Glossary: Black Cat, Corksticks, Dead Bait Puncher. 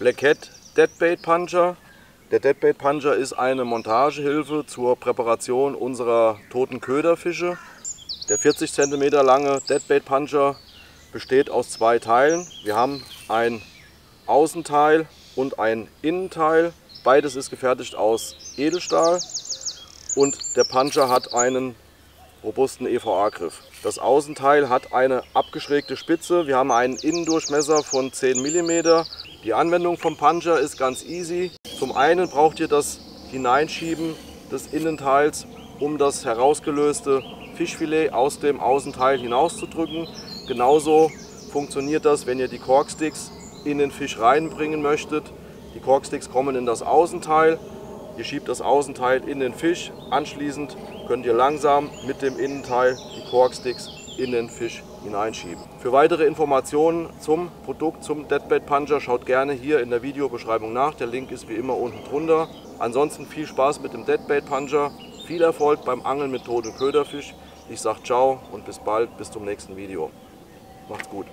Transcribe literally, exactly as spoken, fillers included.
Black Cat Dead Bait Puncher. Der Dead Bait Puncher ist eine Montagehilfe zur Präparation unserer toten Köderfische. Der vierzig Zentimeter lange Dead Bait Puncher besteht aus zwei Teilen. Wir haben ein Außenteil und ein Innenteil. Beides ist gefertigt aus Edelstahl und der Puncher hat einen robusten E V A-Griff. Das Außenteil hat eine abgeschrägte Spitze. Wir haben einen Innendurchmesser von zehn Millimeter. Die Anwendung vom Puncher ist ganz easy. Zum einen braucht ihr das Hineinschieben des Innenteils, um das herausgelöste Fischfilet aus dem Außenteil hinauszudrücken. Genauso funktioniert das, wenn ihr die Corksticks in den Fisch reinbringen möchtet. Die Corksticks kommen in das Außenteil. Ihr schiebt das Außenteil in den Fisch. Anschließend könnt ihr langsam mit dem Innenteil die Corksticks in den Fisch hineinschieben. Für weitere Informationen zum Produkt, zum Dead Bait Puncher, schaut gerne hier in der Videobeschreibung nach. Der Link ist wie immer unten drunter. Ansonsten viel Spaß mit dem Dead Bait Puncher. Viel Erfolg beim Angeln mit totem Köderfisch. Ich sage ciao und bis bald, bis zum nächsten Video. Macht's gut.